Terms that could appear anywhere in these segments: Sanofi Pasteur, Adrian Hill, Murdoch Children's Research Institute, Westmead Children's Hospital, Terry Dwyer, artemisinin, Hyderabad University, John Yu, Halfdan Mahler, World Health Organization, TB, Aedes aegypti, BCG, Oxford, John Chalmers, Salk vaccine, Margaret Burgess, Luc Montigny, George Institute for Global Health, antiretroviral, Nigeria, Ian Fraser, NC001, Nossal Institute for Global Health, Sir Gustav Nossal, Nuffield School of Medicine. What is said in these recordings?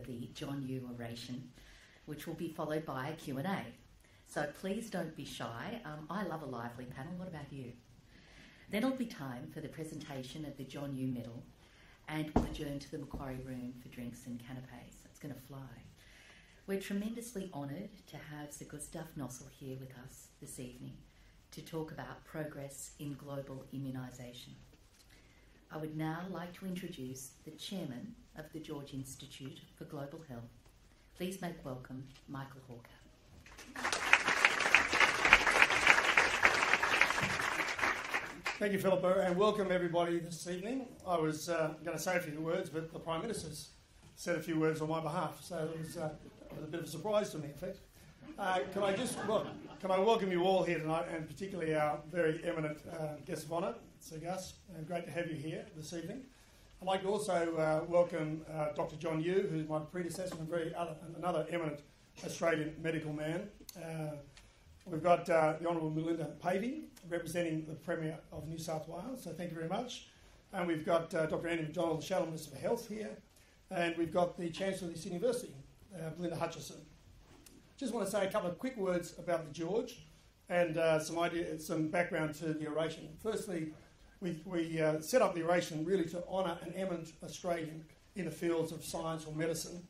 after the John Yu oration, which will be followed by a Q&A. So please don't be shy. I love a lively panel. What about you? Then it'll be time for the presentation of the John Yu Medal, and we'll adjourn to the Macquarie Room for drinks and canapes. It's going to fly. We're tremendously honoured to have Sir Gustav Nossal here with us this evening to talk about progress in global immunisation. I would now like to introduce the Chairman of the George Institute for Global Health. Please make welcome Michael Hawker. Thank you, Philippa, and welcome everybody this evening. I was going to say a few words, but the Prime Minister's said a few words on my behalf, so it was a bit of a surprise to me, in fact. Can I welcome you all here tonight, and particularly our very eminent guest of honour, Sir Gus, and great to have you here this evening. I'd like to also welcome Dr. John Yu, who's my predecessor and another eminent Australian medical man. We've got the Honourable Melinda Pavey, representing the Premier of New South Wales, so thank you very much. And we've got Dr. Andy McDonald, the Shadow Minister for Health here, and we've got the Chancellor of this University, Melinda Hutchison. Just want to say a couple of quick words about the George and some background to the oration. Firstly, we set up the oration really to honour an eminent Australian in the fields of science or medicine,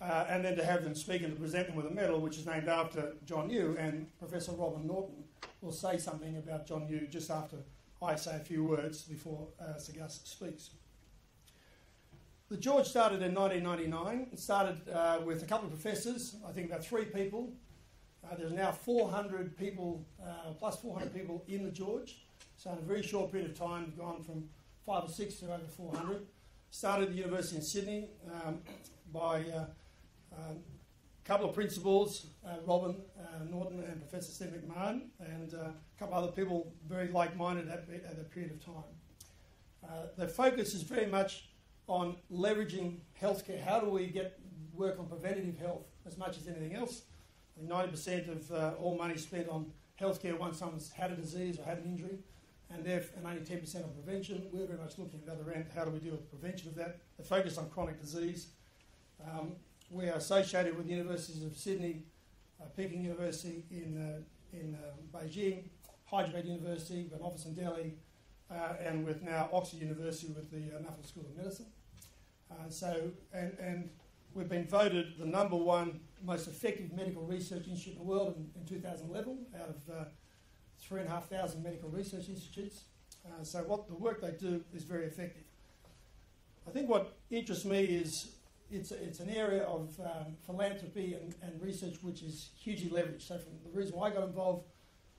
and then to have them speak and to present them with a medal, which is named after John Yu, and Professor Robin Norton will say something about John Yu just after I say a few words before Sir Gus speaks. The George started in 1999. It started with a couple of professors, I think about 3 people. There's now 400 people, plus 400 people in the George. So in a very short period of time, we've gone from 5 or 6 to over 400. Started at the University in Sydney by a couple of principals, Robin Norton and Professor Stephen McMahon, and a couple of other people very like-minded at that period of time. The focus is very much on leveraging healthcare. How do we work on preventative health as much as anything else? 90% of all money spent on healthcare once someone's had a disease or had an injury, and only 10% on prevention. We're very much looking at the other end. How do we deal with prevention of that? The focus on chronic disease. We are associated with the Universities of Sydney, Peking University in Beijing, Hyderabad University, with an office in Delhi, and with now Oxford University with the Nuffield School of Medicine. And we've been voted the #1 most effective medical research institute in the world in 2011 out of 3,500 medical research institutes. So the work they do is very effective. I think what interests me is it's an area of philanthropy and research which is hugely leveraged. So the reason why I got involved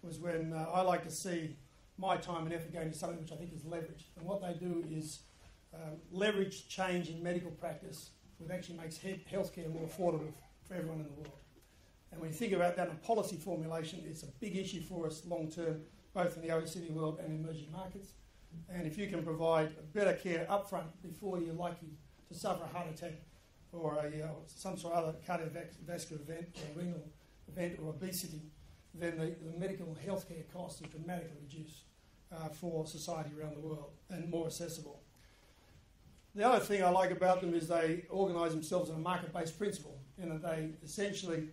was when I like to see my time and effort going to something which I think is leveraged. And what they do is leverage change in medical practice, which actually makes healthcare more affordable for everyone in the world. And when you think about that in policy formulation, it's a big issue for us long term, both in the OECD world and emerging markets. And if you can provide better care up front before you're likely to suffer a heart attack or some sort of other cardiovascular event or renal event or obesity, then the medical healthcare costs are dramatically reduced for society around the world and more accessible. The other thing I like about them is they organise themselves on a market-based principle, in that they essentially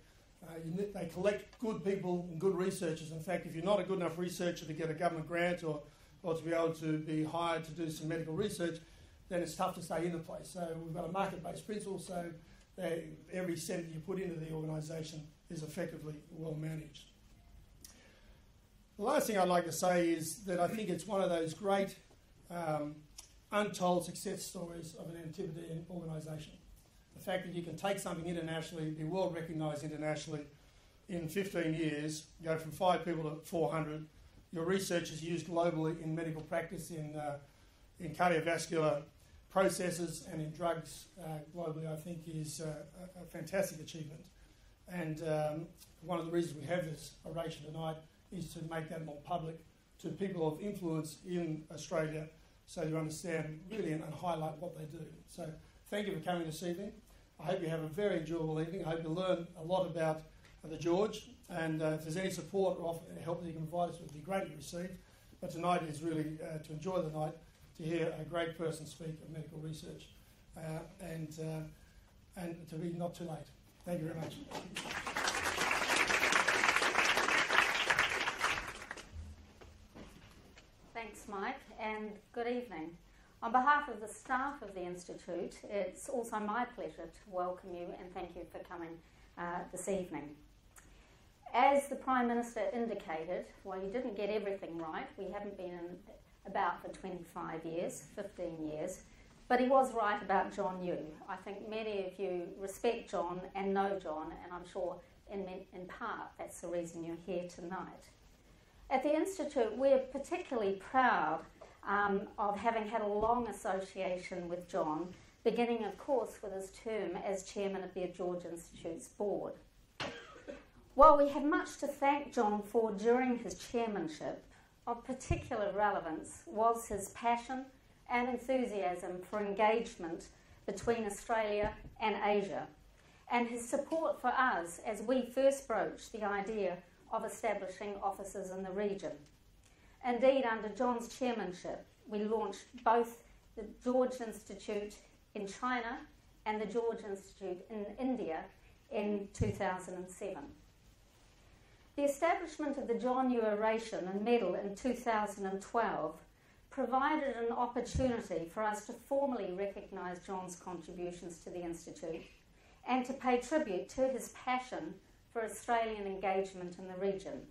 they collect good people and good researchers. In fact, if you're not a good enough researcher to get a government grant or to be able to be hired to do some medical research, then it's tough to stay in the place. So we've got a market-based principle, so every cent you put into the organisation is effectively well managed. The last thing I'd like to say is that I think it's one of those great untold success stories of an Antipodean organisation. The fact that you can take something internationally, be world recognised internationally in 15 years, go from 5 people to 400, your research is used globally in medical practice, in cardiovascular processes and in drugs globally, I think is a fantastic achievement. And one of the reasons we have this oration tonight is to make that more public to people of influence in Australia, so you understand really and highlight what they do. So thank you for coming this evening. I hope you have a very enjoyable evening. I hope you learn a lot about the George, and if there's any support or help that you can provide us, it would be greatly received. But tonight is really to enjoy the night, to hear a great person speak of medical research. and to be not too late. Thank you very much. Thanks, Mike, and good evening. On behalf of the staff of the Institute, it's also my pleasure to welcome you and thank you for coming this evening. As the Prime Minister indicated, while you didn't get everything right, we haven't been in about for 25 years, 15 years, but he was right about John Yu. I think many of you respect John and know John, and I'm sure in part that's the reason you're here tonight. At the Institute, we're particularly proud of having had a long association with John, beginning of course with his term as chairman of the George Institute's board. While we have much to thank John for during his chairmanship, of particular relevance was his passion and enthusiasm for engagement between Australia and Asia, and his support for us as we first broached the idea of establishing offices in the region. Indeed, under John's chairmanship, we launched both the George Institute in China and the George Institute in India in 2007. The establishment of the John Yu Oration and Medal in 2012 provided an opportunity for us to formally recognise John's contributions to the Institute and to pay tribute to his passion for Australian engagement in the region.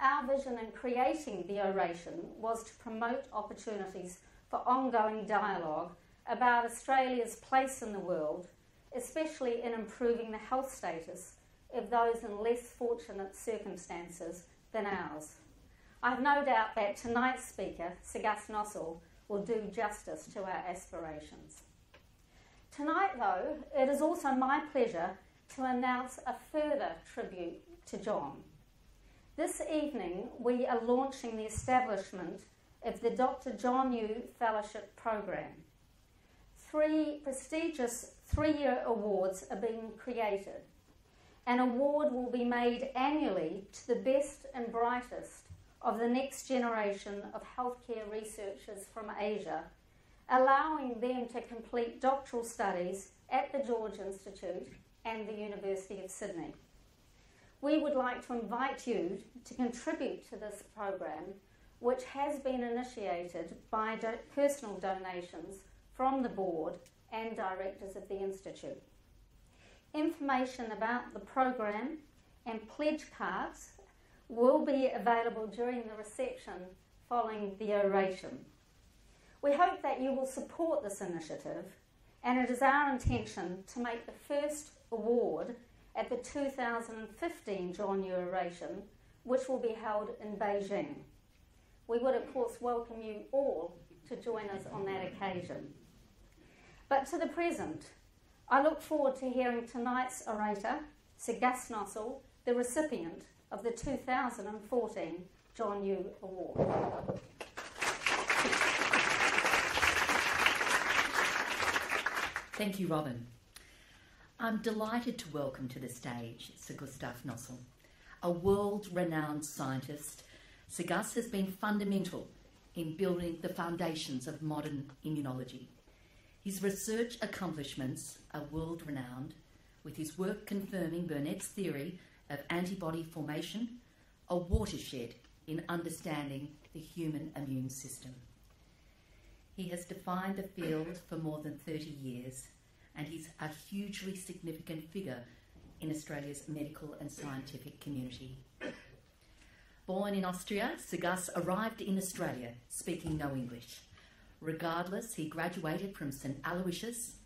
Our vision in creating the Oration was to promote opportunities for ongoing dialogue about Australia's place in the world, especially in improving the health status of those in less fortunate circumstances than ours. I have no doubt that tonight's speaker, Sir Gus Nossal, will do justice to our aspirations. Tonight, though, it is also my pleasure to announce a further tribute to John. This evening, we are launching the establishment of the Dr. John Yu Fellowship Program. 3 prestigious 3-year awards are being created. An award will be made annually to the best and brightest of the next generation of healthcare researchers from Asia, allowing them to complete doctoral studies at the George Institute and the University of Sydney. We would like to invite you to contribute to this program, which has been initiated by personal donations from the board and directors of the Institute. Information about the program and pledge cards will be available during the reception following the Oration. We hope that you will support this initiative, and it is our intention to make the first award at the 2015 John Yu Oration, which will be held in Beijing. We would, of course, welcome you all to join us on that occasion. But to the present, I look forward to hearing tonight's orator, Sir Gus Nossal, the recipient of the 2014 John Yu Award. Thank you, Robin. I'm delighted to welcome to the stage Sir Gustav Nossal. A world-renowned scientist, Sir Gus has been fundamental in building the foundations of modern immunology. His research accomplishments are world-renowned, with his work confirming Burnett's theory of antibody formation, a watershed in understanding the human immune system. He has defined the field for more than 30 years, and he's a hugely significant figure in Australia's medical and scientific community. Born in Austria, Sir Gus arrived in Australia speaking no English. Regardless, he graduated from St Aloysius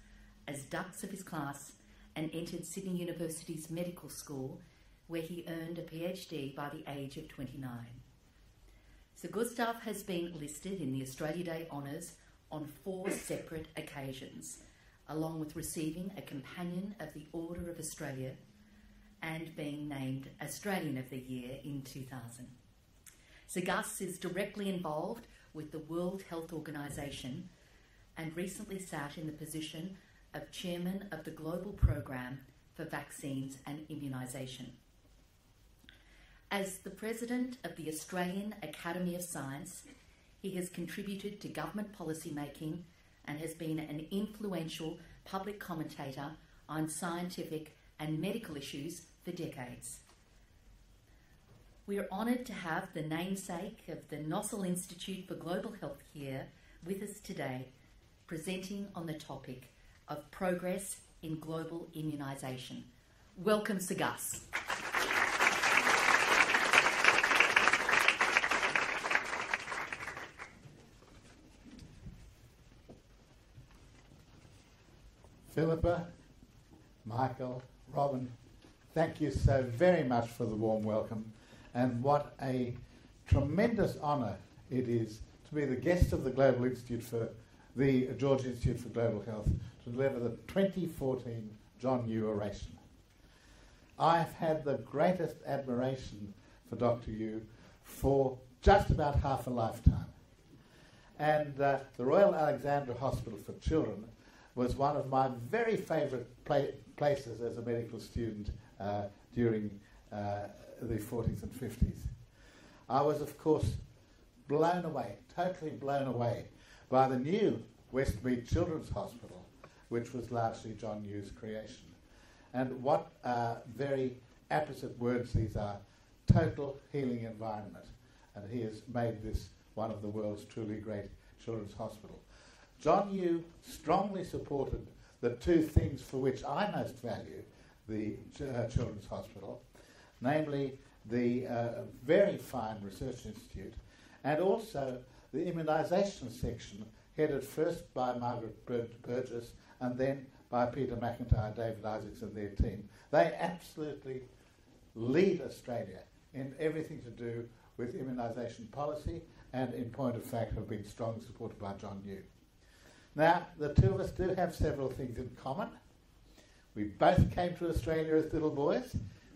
as dux of his class and entered Sydney University's medical school, where he earned a PhD by the age of 29. Sir Gustav has been listed in the Australia Day honours on 4 separate occasions, along with receiving a Companion of the Order of Australia and being named Australian of the Year in 2000. Sir Gus is directly involved with the World Health Organization and recently sat in the position of Chairman of the Global Programme for Vaccines and Immunisation. As the President of the Australian Academy of Science, he has contributed to government policy making and has been an influential public commentator on scientific and medical issues for decades. We are honoured to have the namesake of the Nossal Institute for Global Health here with us today, presenting on the topic of progress in global immunisation. Welcome, Sir Gus. Philippa, Michael, Robin, thank you so very much for the warm welcome, and what a tremendous honour it is to be the guest of the George Institute for Global Health to deliver the 2014 John Yu oration. I've had the greatest admiration for Dr. Yu for just about half a lifetime, and the Royal Alexandra Hospital for Children was one of my very favourite places as a medical student during the 40s and 50s. I was, of course, blown away, totally blown away, by the new Westmead Children's Hospital, which was largely John Yu's creation. And what very apposite words these are: total healing environment. And he has made this one of the world's truly great children's hospitals. John Yu strongly supported the two things for which I most value the Children's Hospital, namely the very fine research institute, and also the immunisation section, headed first by Margaret Burgess and then by Peter McIntyre, David Isaacs and their team. They absolutely lead Australia in everything to do with immunisation policy, and in point of fact have been strongly supported by John Yu. Now, the two of us do have several things in common. We both came to Australia as little boys,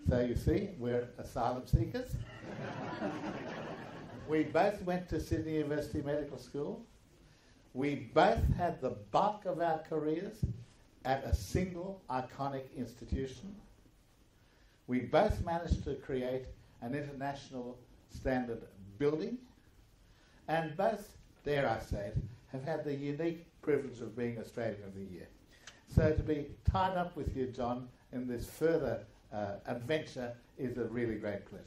so you see, we're asylum seekers. We both went to Sydney University Medical School. We both had the bulk of our careers at a single iconic institution. We both managed to create an international standard building, and both, dare I say it, have had the unique privilege of being Australian of the Year. So to be tied up with you, John, in this further adventure is a really great pleasure.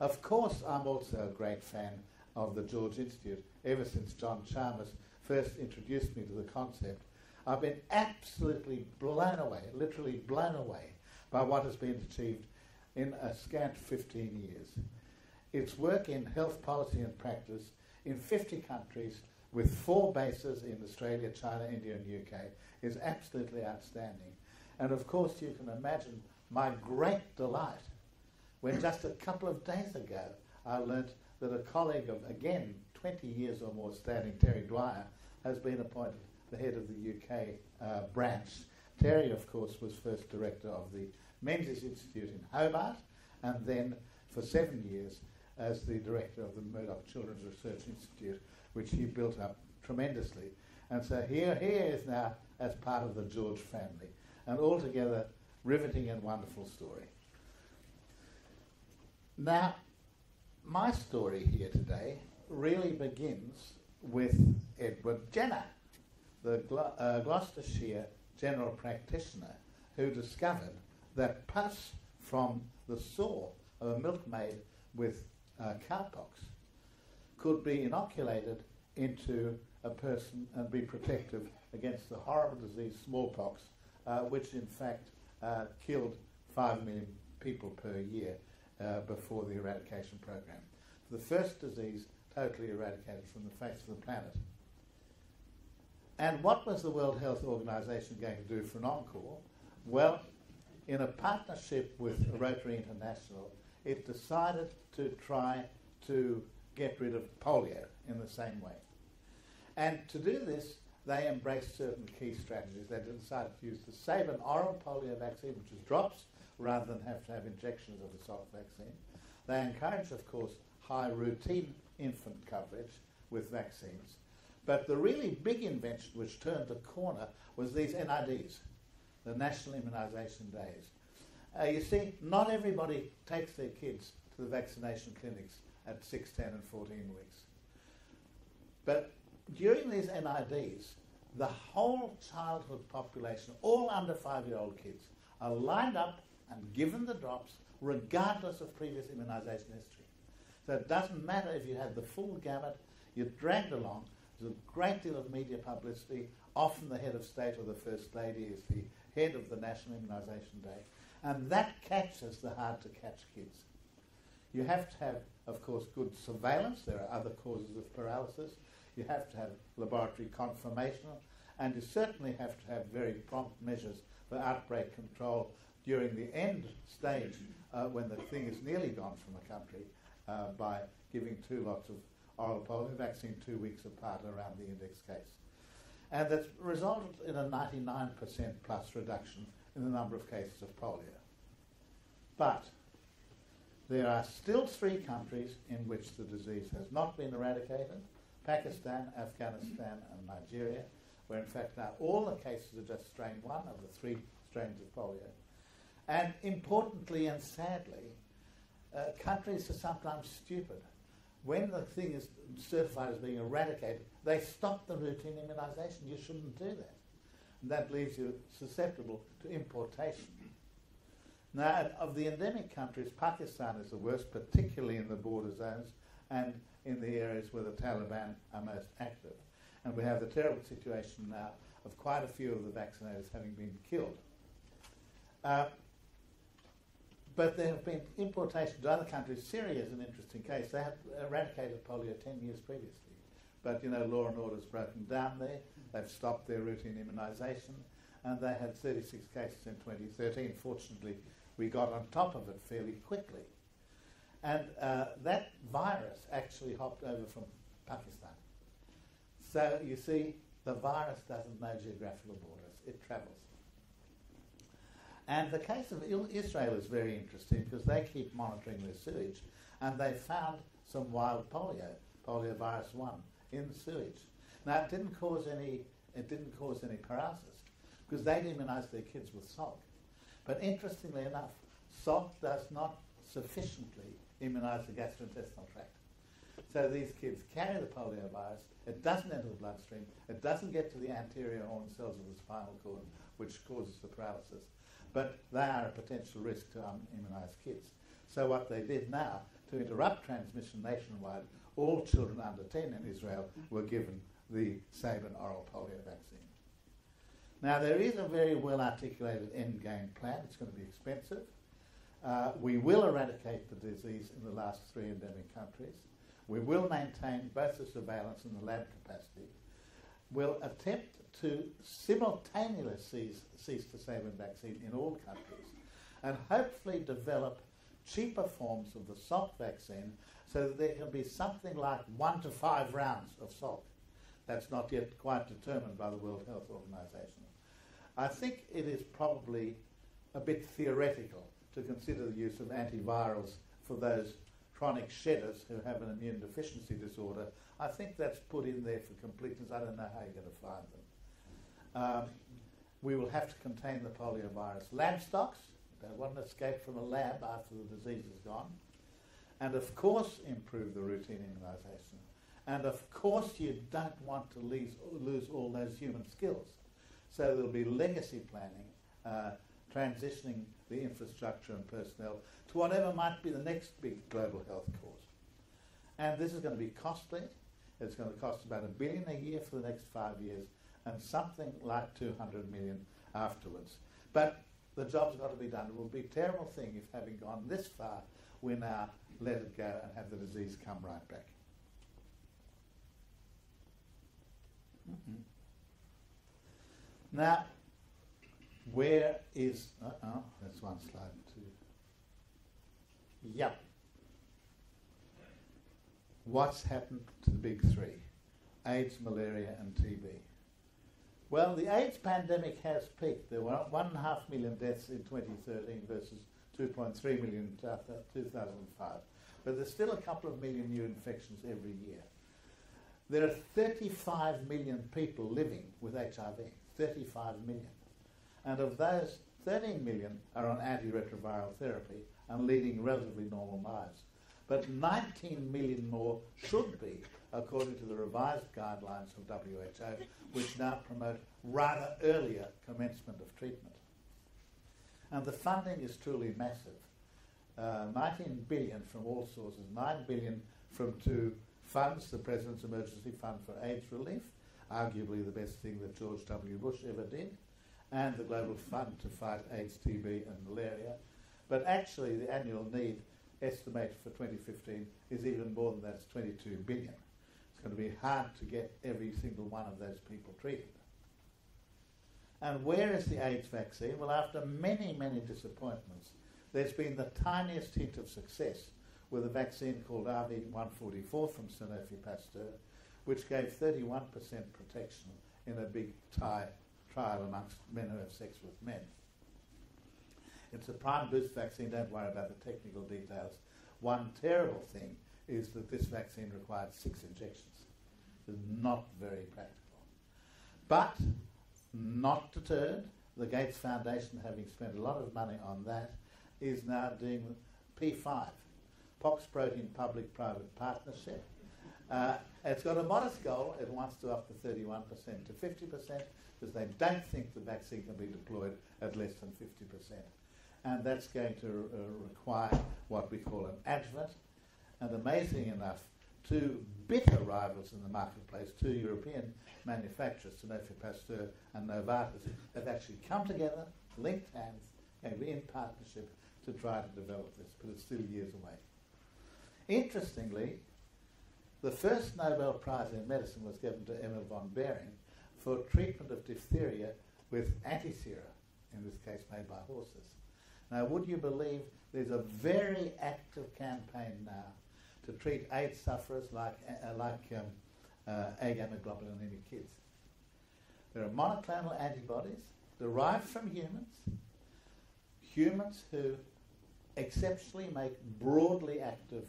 Of course, I'm also a great fan of the George Institute. Ever since John Chalmers first introduced me to the concept, I've been absolutely blown away, literally blown away, by what has been achieved in a scant 15 years. Its work in health policy and practice in 50 countries with 4 bases in Australia, China, India and UK is absolutely outstanding. And of course you can imagine my great delight when just a couple of days ago I learnt that a colleague of, again, 20 years or more standing, Terry Dwyer, has been appointed the head of the UK branch. Terry, of course, was first director of the Menzies Institute in Hobart, and then for 7 years as the director of the Murdoch Children's Research Institute, which he built up tremendously. And so here he is now as part of the George family. An altogether riveting and wonderful story. Now, my story here today really begins with Edward Jenner, the Gloucestershire general practitioner, who discovered that pus from the sore of a milkmaid with cowpox could be inoculated into a person and be protective against the horrible disease smallpox, which in fact killed 5 million people per year before the eradication program. The first disease totally eradicated from the face of the planet. And what was the World Health Organization going to do for an encore? Well, in a partnership with Rotary International, it decided to try to get rid of polio in the same way. And to do this, they embraced certain key strategies. They decided to use the Sabin oral polio vaccine, which is drops, rather than have to have injections of the soft vaccine. They encouraged, of course, high routine infant coverage with vaccines. But the really big invention which turned the corner was these NIDs, the National Immunisation Days. You see, not everybody takes their kids to the vaccination clinics at 6, 10 and 14 weeks. But during these NIDs, the whole childhood population, all under 5-year-old kids, are lined up and given the drops regardless of previous immunisation history. So it doesn't matter if you have the full gamut, you're dragged along. There's a great deal of media publicity. Often the head of state or the first lady is the head of the National Immunisation Day. And that catches the hard-to-catch kids. You have to have, of course, good surveillance. There are other causes of paralysis. You have to have laboratory confirmation. And you certainly have to have very prompt measures for outbreak control during the end stage when the thing is nearly gone from a country by giving 2 lots of oral polio vaccine 2 weeks apart around the index case. And that's resulted in a 99% plus reduction in the number of cases of polio. But there are still 3 countries in which the disease has not been eradicated: Pakistan, Afghanistan and Nigeria, where in fact now all the cases are just strain 1 of the 3 strains of polio. And importantly and sadly, countries are sometimes stupid. When the thing is certified as being eradicated, they stop the routine immunisation. You shouldn't do that. And that leaves you susceptible to importation. Now, of the endemic countries, Pakistan is the worst, particularly in the border zones and in the areas where the Taliban are most active. And we have the terrible situation now of quite a few of the vaccinators having been killed. But there have been importations to other countries. Syria is an interesting case. They had eradicated polio 10 years previously. But, you know, law and order's broken down there. They've stopped their routine immunisation. And they had 36 cases in 2013. Fortunately, we got on top of it fairly quickly. And that virus actually hopped over from Pakistan. So, you see, the virus doesn't know geographical borders. It travels. And the case of Israel is very interesting because they keep monitoring their sewage, and they found some wild polio, poliovirus 1, in the sewage. Now it didn't cause any paralysis because they'd immunised their kids with salk. But interestingly enough, salk does not sufficiently immunise the gastrointestinal tract. So these kids carry the poliovirus. It doesn't enter the bloodstream. It doesn't get to the anterior horn cells of the spinal cord, which causes the paralysis. But they are a potential risk to unimmunised kids. So what they did now, to interrupt transmission nationwide, all children under 10 in Israel were given the Sabin oral polio vaccine. Now, there is a very well-articulated endgame plan. It's going to be expensive. We will eradicate the disease in the last 3 endemic countries. We will maintain both the surveillance and the lab capacity. We'll attempt to simultaneously cease the Sabin vaccine in all countries and hopefully develop cheaper forms of the salk vaccine so that there can be something like 1 to 5 rounds of salk. That's not yet quite determined by the World Health Organization. I think it is probably a bit theoretical to consider the use of antivirals for those chronic shedders who have an immune deficiency disorder. I think that's put in there for completeness. I don't know how you're going to find them. We will have to contain the poliovirus lab stocks. There won't escape from a lab after the disease is gone. And of course, improve the routine immunisation. And of course, you don't want to lose all those human skills. So there will be legacy planning, transitioning the infrastructure and personnel to whatever might be the next big global health cause. And this is going to be costly. It's going to cost about $1 billion a year for the next 5 years, and something like $200 million afterwards. But the job's got to be done. It will be a terrible thing if, having gone this far, we now let it go and have the disease come right back. Now, where is... Uh-oh, that's one slide too. Yep. What's happened to the big 3? AIDS, malaria and TB. Well, the AIDS pandemic has peaked. There were 1.5 million deaths in 2013 versus 2.3 million in 2005. But there's still a couple of million new infections every year. There are 35 million people living with HIV, 35 million. And of those, 13 million are on antiretroviral therapy and leading relatively normal lives. But 19 million more should be according to the revised guidelines from WHO, which now promote rather earlier commencement of treatment. And the funding is truly massive. 19 billion from all sources, 9 billion from two funds, the President's Emergency Fund for AIDS Relief, arguably the best thing that George W. Bush ever did, and the Global Fund to Fight AIDS, TB and Malaria. But actually the annual need estimated for 2015 is even more than that, it's 22 billion. It's going to be hard to get every single one of those people treated. And where is the AIDS vaccine? Well, after many, many disappointments, there's been the tiniest hint of success with a vaccine called RV144 from Sanofi Pasteur, which gave 31% protection in a big trial amongst men who have sex with men. It's a prime boost vaccine, don't worry about the technical details. One terrible thing is that this vaccine required 6 injections. It's not very practical. But, not deterred, the Gates Foundation, having spent a lot of money on that, is now doing P5, Pox Protein Public-Private Partnership. It's got a modest goal, it wants to up to 31% to 50%, because they don't think the vaccine can be deployed at less than 50%. And that's going to require what we call an adjuvant. And amazing enough, two bitter rivals in the marketplace, two European manufacturers, Sanofi Pasteur and Novartis, have actually come together, linked hands, and be in partnership to try to develop this, but it's still years away. Interestingly, the first Nobel Prize in Medicine was given to Emil von Behring for treatment of diphtheria with antisera, in this case made by horses. Now, would you believe there's a very active campaign now to treat AIDS sufferers like agammaglobulinemic kids. There are monoclonal antibodies derived from humans who exceptionally make broadly active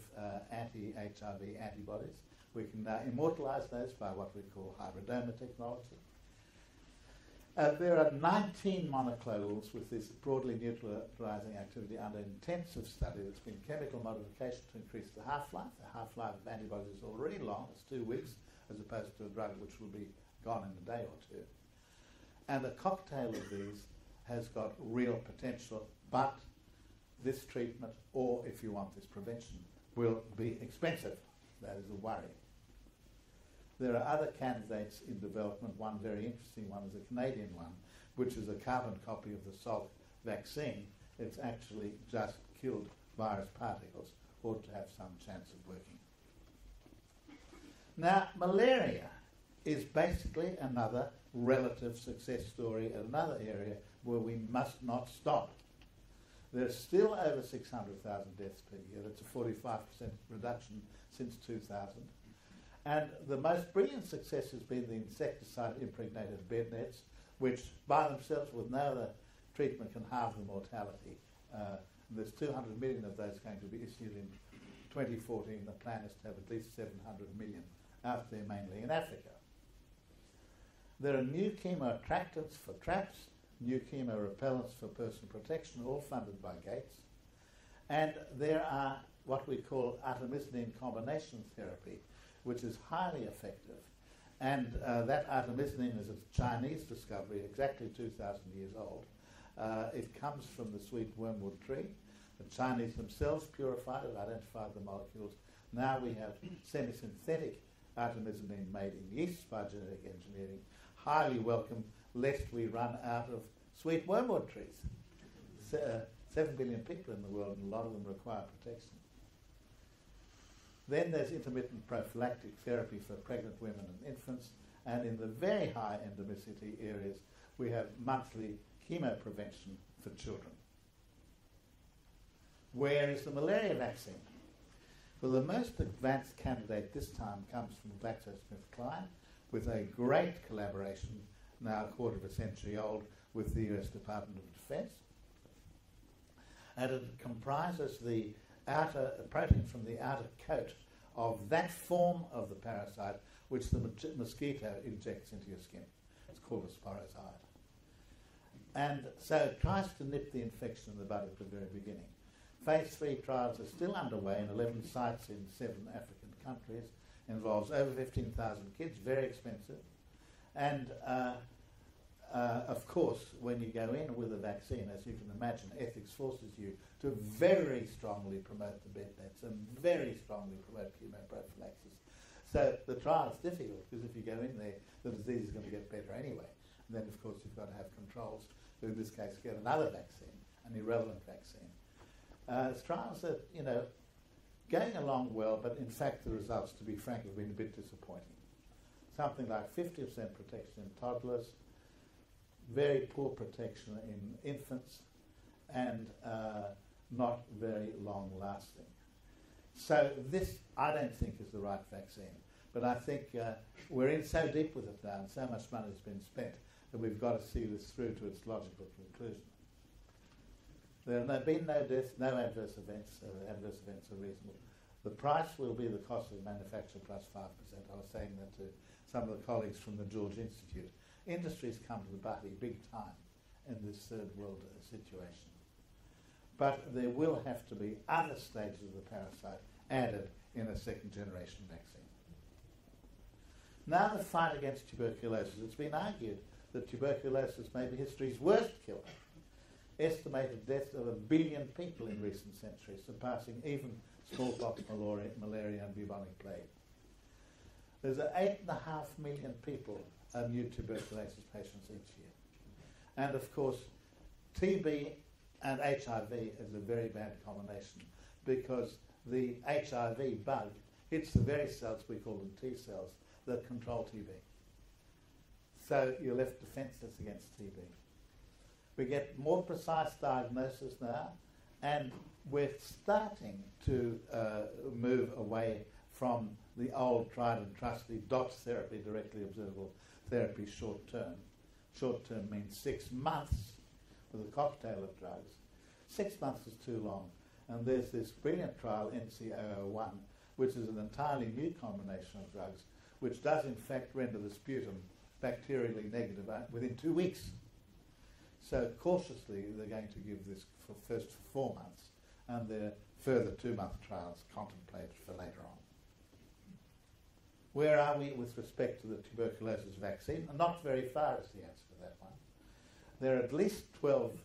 anti-HIV antibodies. We can now immortalize those by what we call hybridoma technology. There are 19 monoclonals with this broadly neutralizing activity under intensive study that's been chemical modification to increase the half-life. The half-life of antibodies is already long, it's 2 weeks, as opposed to a drug which will be gone in a day or two. And the cocktail of these has got real potential, but this treatment, or if you want this prevention, will be expensive. That is a worry. There are other candidates in development, one very interesting one is a Canadian one, which is a carbon copy of the Salk vaccine. It's actually just killed virus particles, ought to have some chance of working. Now, malaria is basically another relative success story, another area where we must not stop. There's still over 600,000 deaths per year. That's a 45% reduction since 2000. And the most brilliant success has been the insecticide-impregnated bed nets, which by themselves with no other treatment can halve the mortality. There's 200 million of those going to be issued in 2014. The plan is to have at least 700 million out there, mainly in Africa. There are new chemoattractants for traps, new chemo-repellents for person protection, all funded by Gates. And there are what we call artemisinin combination therapy, which is highly effective. And that artemisinin is a Chinese discovery, exactly 2,000 years old. It comes from the sweet wormwood tree. The Chinese themselves purified it, identified the molecules. Now we have semi-synthetic artemisinin made in yeast by genetic engineering, highly welcome, lest we run out of sweet wormwood trees. 7 billion people in the world, and a lot of them require protection. Then there's intermittent prophylactic therapy for pregnant women and infants, and in the very high endemicity areas, we have monthly chemoprevention for children. Where is the malaria vaccine? Well, the most advanced candidate this time comes from GlaxoSmithKline, with a great collaboration, now a quarter of a century old, with the US Department of Defense. And it comprises the outer protein from the outer coat of that form of the parasite which the mosquito injects into your skin. It's called a sporozoite. And so it tries to nip the infection in the bud at the very beginning. Phase 3 trials are still underway in 11 sites in 7 African countries, involves over 15,000 kids, very expensive. And of course, when you go in with a vaccine, as you can imagine, ethics forces you to very strongly promote the bed nets and very strongly promote chemoprophylaxis. So the trial's difficult, because if you go in there, the disease is going to get better anyway. And then, of course, you've got to have controls who, in this case, get another vaccine, an irrelevant vaccine. It's trials that, you know, going along well, but in fact the results, to be frank, have been a bit disappointing. Something like 50% protection in toddlers, very poor protection in infants, and not very long-lasting. So this, I don't think, is the right vaccine. But I think we're in so deep with it now, and so much money has been spent, that we've got to see this through to its logical conclusion. There have been no deaths, no adverse events. Adverse events are reasonable. The price will be the cost of manufacture plus 5%. I was saying that to some of the colleagues from the George Institute. Industry's come to the party big time in this third world situation. But there will have to be other stages of the parasite added in a second generation vaccine. Now the fight against tuberculosis. It's been argued that tuberculosis may be history's worst killer. Estimated deaths of 1 billion people in recent centuries, surpassing even smallpox, malaria and bubonic plague. There's 8.5 million people are new tuberculosis patients each year. And of course, TB and HIV is a very bad combination, because the HIV bug hits the very cells, we call them T cells, that control TB. So you're left defenseless against TB. We get more precise diagnosis now, and we're starting to move away from the old tried and trusted DOTS therapy, directly observable therapy, short-term. Short-term means 6 months with a cocktail of drugs. 6 months is too long, and there's this brilliant trial, NC001, which is an entirely new combination of drugs, which does in fact render the sputum bacterially negative within 2 weeks. So cautiously, they're going to give this for first for 4 months, and there are further 2-month trials contemplated for later on. Where are we with respect to the tuberculosis vaccine? Not very far is the answer to that one. There are at least 12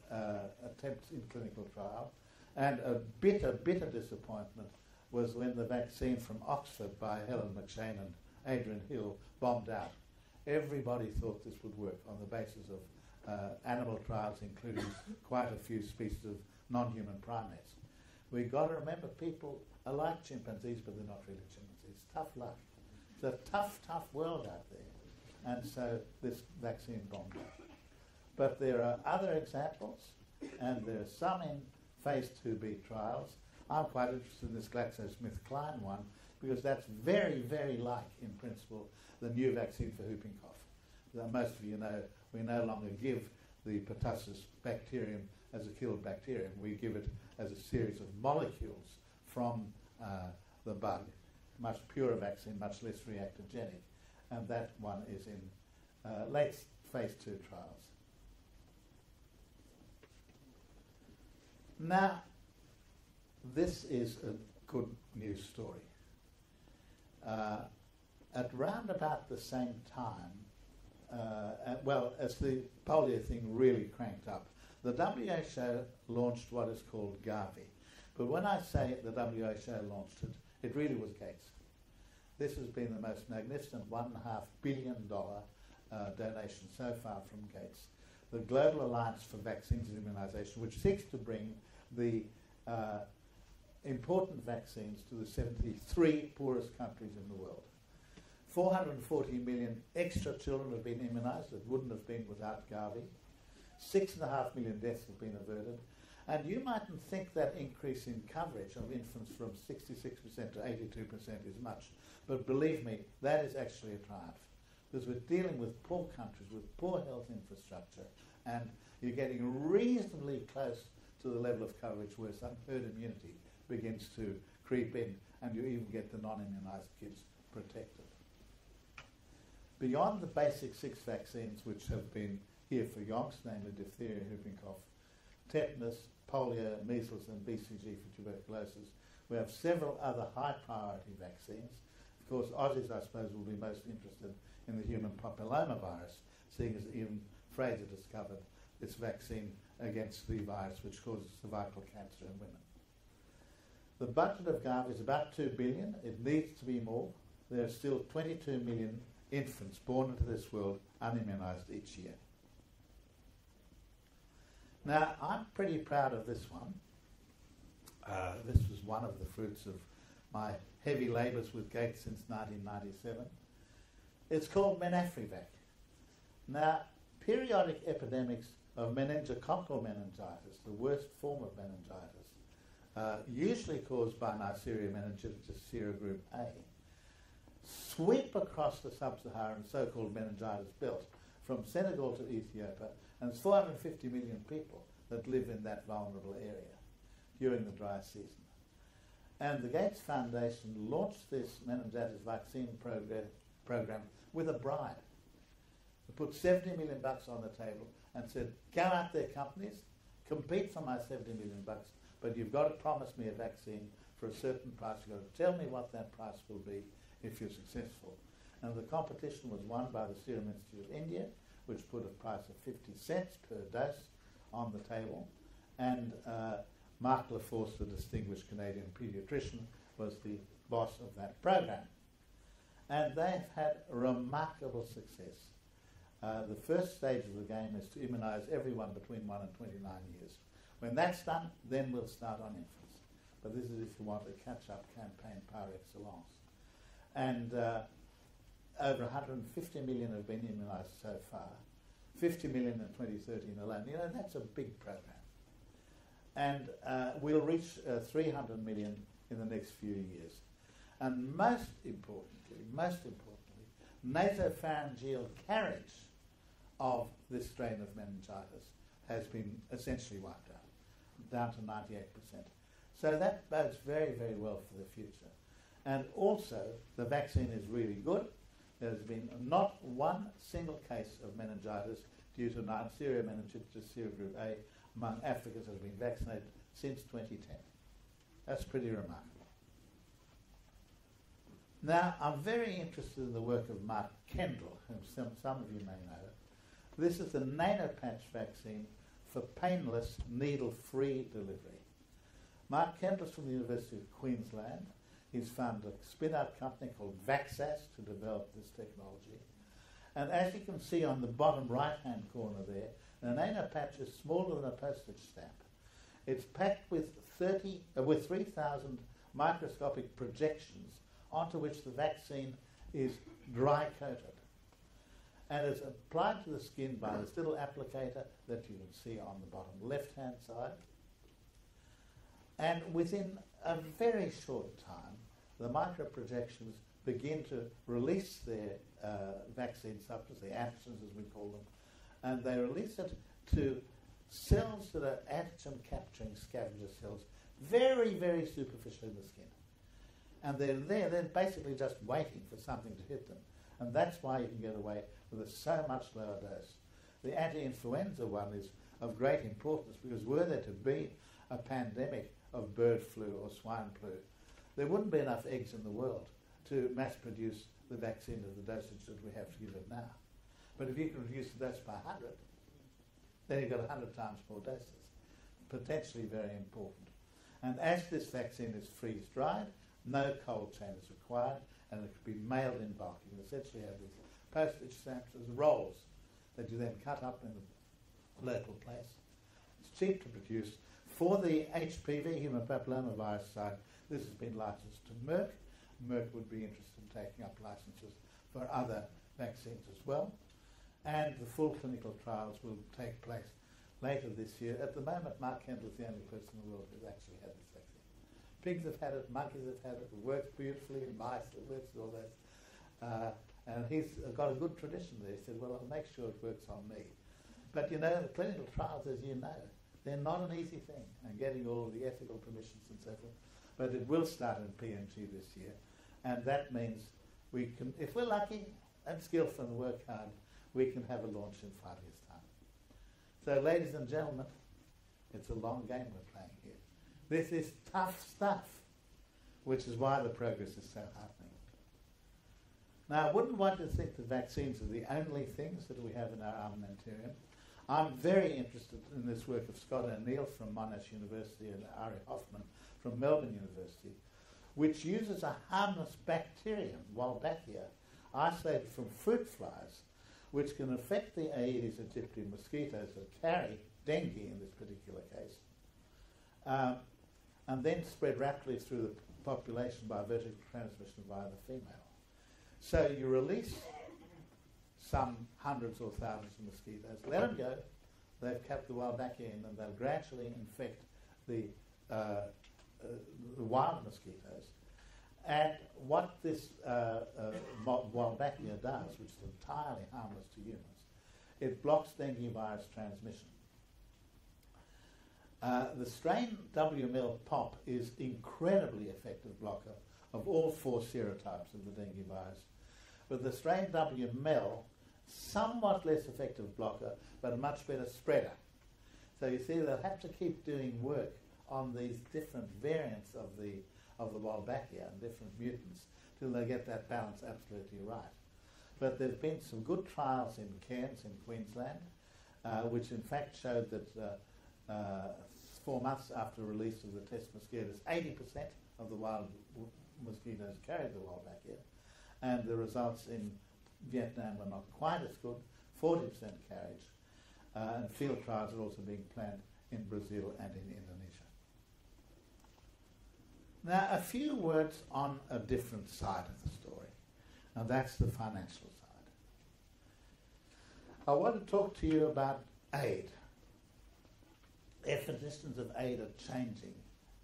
attempts in clinical trial, and a bitter, bitter disappointment was when the vaccine from Oxford by Helen McShane and Adrian Hill bombed out. Everybody thought this would work on the basis of animal trials, including quite a few species of non-human primates. We've got to remember people are like chimpanzees, but they're not really chimpanzees. Tough luck. It's a tough, tough world out there. And so this vaccine bombed out. But there are other examples, and there are some in phase 2B trials. I'm quite interested in this GlaxoSmithKline one, because that's very, very like, in principle, the new vaccine for whooping cough. That most of you know, we no longer give the pertussis bacterium as a killed bacterium. We give it as a series of molecules from the bug. Much purer vaccine, much less reactogenic. And that one is in late phase 2 trials. Now, this is a good news story. At round about the same time, well, as the polio thing really cranked up, the WHO launched what is called Gavi. But when I say the WHO launched it, it really was Gates. This has been the most magnificent $1.5 billion donation so far from Gates. The Global Alliance for Vaccines and Immunisation, which seeks to bring the important vaccines to the 73 poorest countries in the world. 440 million extra children have been immunised that wouldn't have been without Gavi. 6.5 million deaths have been averted. And you mightn't think that increase in coverage of infants from 66% to 82% is much. But believe me, that is actually a triumph. Because we're dealing with poor countries, with poor health infrastructure, and you're getting reasonably close to the level of coverage where some herd immunity begins to creep in, and you even get the non-immunised kids protected. Beyond the basic 6 vaccines which have been here for yonks, namely diphtheria, whooping cough, tetanus, polio, measles, and BCG for tuberculosis, we have several other high priority vaccines. Of Of course, Aussies, I suppose, will be most interested in the human papillomavirus, seeing as Ian Fraser discovered its vaccine against the virus which causes cervical cancer in women. The budget of Gavi is about $2 billion. It needs to be more. There are still 22 million infants born into this world unimmunised each year. Now, I'm pretty proud of this one. This was one of the fruits of my heavy labours with Gates since 1997. It's called Menafrivac. Now, periodic epidemics of meningococcal meningitis, the worst form of meningitis, usually caused by Neisseria meningitis serogroup A, sweep across the sub-Saharan so-called meningitis belt from Senegal to Ethiopia, and it's 450 million people that live in that vulnerable area during the dry season. And the Gates Foundation launched this meningitis vaccine program with a bribe. They put $70 million on the table and said, go out there, companies, compete for my $70 million, but you've got to promise me a vaccine for a certain price. You've got to tell me what that price will be if you're successful. And the competition was won by the Serum Institute of India, which put a price of 50 cents per dose on the table. And Mark LaForce, the distinguished Canadian paediatrician, was the boss of that program. And they've had remarkable success. The first stage of the game is to immunise everyone between 1 and 29 years. When that's done, then we'll start on infants. But this is, if you want, a catch-up campaign par excellence. And over 150 million have been immunised so far, 50 million in 2013 alone. You know, that's a big program. And we'll reach 300 million in the next few years. And most importantly, nasopharyngeal carriage of this strain of meningitis has been essentially wiped out, down to 98%. So that bodes very, very well for the future. And also, the vaccine is really good. There's been not one single case of meningitis due to Neisseria meningitis serogroup A among Africans that have been vaccinated since 2010. That's pretty remarkable. Now, I'm very interested in the work of Mark Kendall, whom some of you may know. This is the nanopatch vaccine for painless, needle-free delivery. Mark Kendall's from the University of Queensland. He's founded a spin-out company called Vaxas to develop this technology. And as you can see on the bottom right-hand corner there, an nanopatch is smaller than a postage stamp. It's packed with 3,000 microscopic projections onto which the vaccine is dry-coated. And it's applied to the skin by this little applicator that you can see on the bottom left-hand side. And within a very short time, the microprojections begin to release their vaccine substance, the antigens as we call them, and they release it to cells that are antigen-capturing scavenger cells, very, very superficially in the skin. And they're there, they're basically just waiting for something to hit them. And that's why you can get away with a so much lower dose. The anti-influenza one is of great importance because were there to be a pandemic of bird flu or swine flu, there wouldn't be enough eggs in the world to mass produce the vaccine of the dosage that we have to give it now. But if you can reduce the dose by 100, then you've got 100 times more doses. Potentially very important. And as this vaccine is freeze-dried, no cold chain is required, and it can be mailed in bulk. You can essentially have these postage stamps as rolls that you then cut up in the local place. It's cheap to produce. For the HPV, human papillomavirus side, this has been licensed to Merck. Merck would be interested in taking up licenses for other vaccines as well. And the full clinical trials will take place later this year. At the moment, Mark Kendall is the only person in the world who's actually had this vaccine. Pigs have had it, monkeys have had it, it works beautifully, mice, it works, all that. And he's got a good tradition there. He said, well, I'll make sure it works on me. But you know, the clinical trials, as you know, they're not an easy thing, and getting all of the ethical permissions and so forth. But it will start in PNG this year, and that means we can, if we're lucky and skillful and work hard, we can have a launch in 5 years' time. So, ladies and gentlemen, it's a long game we're playing here. This is tough stuff, which is why the progress is so heartening. Now, I wouldn't want to think that vaccines are the only things that we have in our armamentarium. I'm very interested in this work of Scott O'Neill from Monash University and Ari Hoffman from Melbourne University, which uses a harmless bacterium, Wolbachia, isolated from fruit flies, which can affect the Aedes aegypti mosquitoes that carry dengue in this particular case, and then spread rapidly through the population by vertical transmission via the female. So you release some hundreds or thousands of mosquitoes, let them go, they've kept the Wolbachia in them, they'll gradually infect the wild mosquitoes. And what this Wolbachia does, which is entirely harmless to humans, it blocks dengue virus transmission. The strain WML POP is incredibly effective blocker of all four serotypes of the dengue virus, but the strain WML, somewhat less effective blocker, but a much better spreader. So you see, they'll have to keep doing work on these different variants of the Wolbachia and different mutants till they get that balance absolutely right. But there have been some good trials in Cairns in Queensland, which in fact showed that 4 months after release of the test mosquitoes, 80% of the wild mosquitoes carried the Wolbachia, and the results in Vietnam were not quite as good, 40% carriage, and field trials are also being planned in Brazil and in Indonesia. Now, a few words on a different side of the story, and that's the financial side. I want to talk to you about aid. Definitions of aid are changing,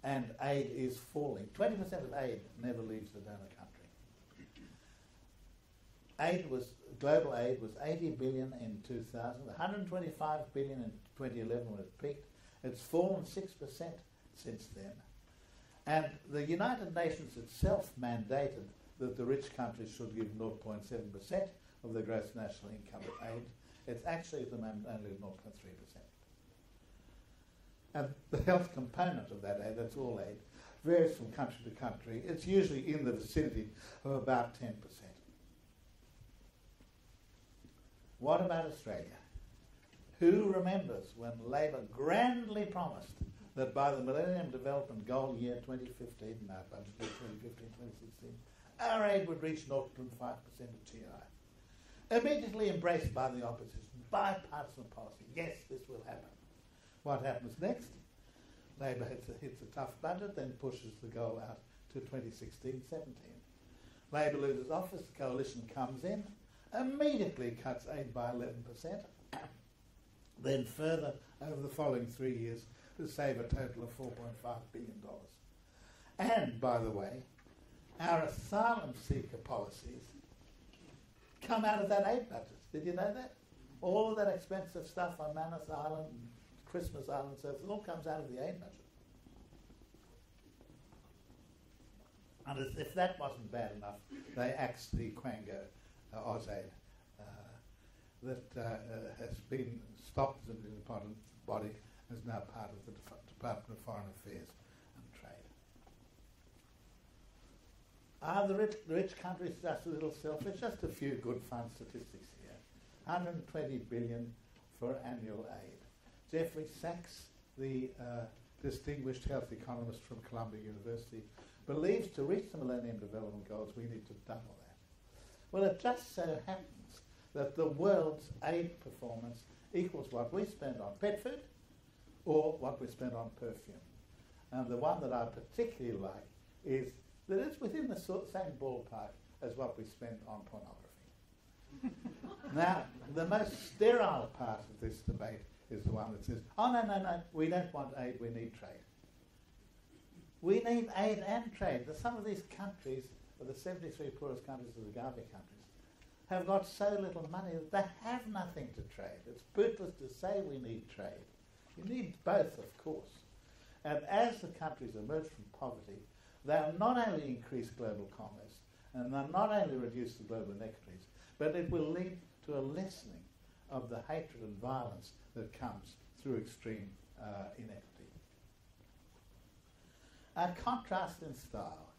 and aid is falling. 20% of aid never leaves the donor country. Global aid was 80 billion in 2000, 125 billion in 2011 when it peaked. It's fallen 6% since then. And the United Nations itself mandated that the rich countries should give 0.7% of the gross national income of aid. It's actually at the moment only 0.3%. And the health component of that aid, that's all aid, varies from country to country. It's usually in the vicinity of about 10%. What about Australia? Who remembers when Labor grandly promised that by the Millennium Development Goal year 2015, and our budget year 2015, 2016, our aid would reach 0.5% of GNI? Immediately embraced by the opposition, bipartisan policy. Yes, this will happen. What happens next? Labor hits a tough budget, then pushes the goal out to 2016-17. Labor loses office, the coalition comes in, immediately cuts aid by 11%, then further over the following 3 years to save a total of $4.5 billion. And, by the way, our asylum seeker policies come out of that aid budget. Did you know that? All of that expensive stuff on Manus Island, Christmas Island service, it all comes out of the aid budget. And as if that wasn't bad enough, they axed the Quango AusAid that has been stopped in the body and is now part of the Department of Foreign Affairs and Trade. Are the rich countries just a little selfish? Just a few good fun statistics here. 120 billion for annual aid. Jeffrey Sachs, the distinguished health economist from Columbia University, believes to reach the Millennium Development Goals we need to double that. Well, it just so happens that the world's aid performance equals what we spend on pet food or what we spend on perfume. And the one that I particularly like is that it's within the same ballpark as what we spend on pornography. Now, the most sterile part of this debate is the one that says, oh no, we don't want aid, we need trade. We need aid and trade. Some of these countries, of the 73 poorest countries of the Gavi countries, have got so little money that they have nothing to trade. It's bootless to say we need trade. You need both, of course. And as the countries emerge from poverty, they'll not only increase global commerce, and they'll not only reduce the global inequities, but it will lead to a lessening of the hatred and violence that comes through extreme inequity. A contrast in style.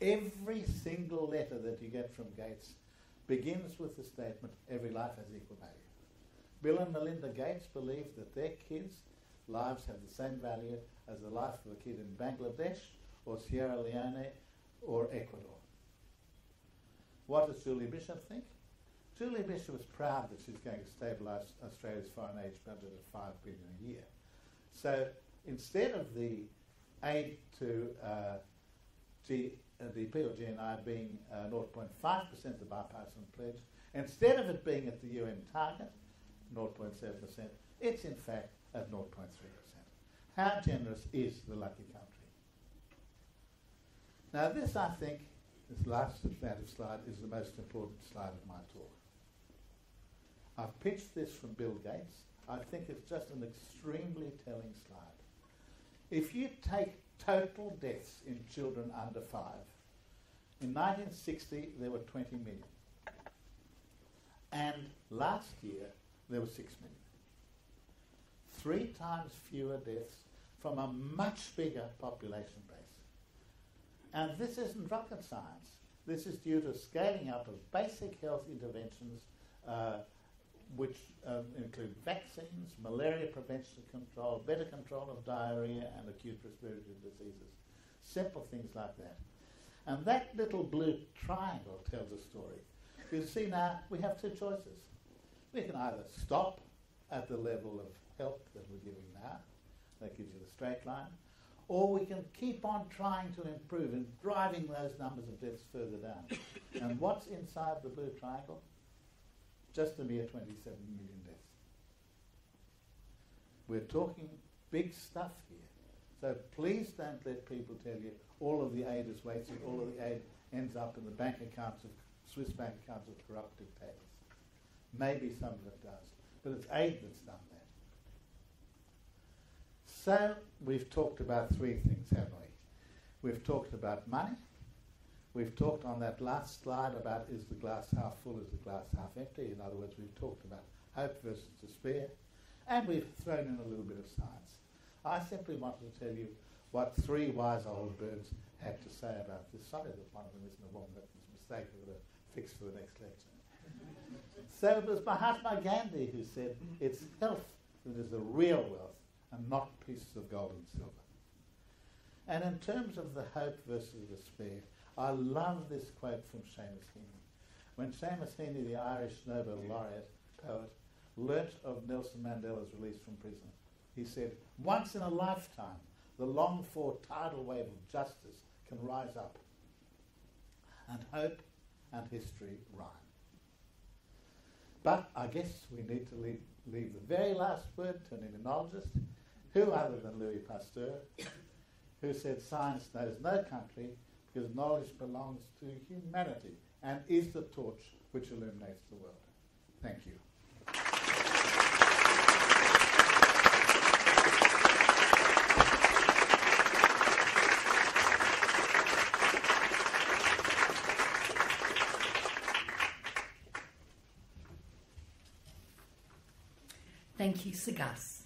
Every single letter that you get from Gates begins with the statement, every life has equal value. Bill and Melinda Gates believe that their kids' lives have the same value as the life of a kid in Bangladesh or Sierra Leone or Ecuador. What does Julie Bishop think? Julie Bishop is proud that she's going to stabilise Australia's foreign aid budget at $5 billion a year. So instead of the aid to the PLGNI being 0.5% of our bipartisan pledge, instead of it being at the UN target, 0.7%, it's in fact at 0.3%. How generous is the lucky country? Now this, I think, this last substantive slide is the most important slide of my talk. I've pitched this from Bill Gates. I think it's just an extremely telling slide. If you take total deaths in children under 5, in 1960 there were 20 million. And last year there were 6 million. 3 times fewer deaths from a much bigger population base. And this isn't rocket science. This is due to scaling up of basic health interventions, which include vaccines, malaria prevention control, better control of diarrhea and acute respiratory diseases. Simple things like that. And that little blue triangle tells a story. You see now, we have two choices. We can either stop at the level of help that we're giving now, that gives you the straight line, or we can keep on trying to improve and driving those numbers of deaths further down. And what's inside the blue triangle? Just a mere 27 million deaths. We're talking big stuff here. So please don't let people tell you all of the aid is wasted, all of the aid ends up in the bank accounts of Swiss bank accounts of corrupt dictators. Maybe some of it does, but it's aid that's done that. So we've talked about three things, haven't we? We've talked about money. We've talked on that last slide about is the glass half full, is the glass half empty. In other words, we've talked about hope versus despair. And we've thrown in a little bit of science. I simply wanted to tell you what three wise old birds had to say about this. Sorry that one of them isn't a woman, that's a mistake we're going to fix for the next lecture. So it was Mahatma Gandhi who said, it's health that is the real wealth and not pieces of gold and silver. And in terms of the hope versus despair, I love this quote from Seamus Heaney. When Seamus Heaney, the Irish Nobel laureate, poet, learnt of Nelson Mandela's release from prison, he said, once in a lifetime, the longed-for tidal wave of justice can rise up. And hope and history rhyme. But I guess we need to leave the very last word to an immunologist, who other than Louis Pasteur, who said science knows no country, because knowledge belongs to humanity and is the torch which illuminates the world. Thank you. Thank you, Sir Gus.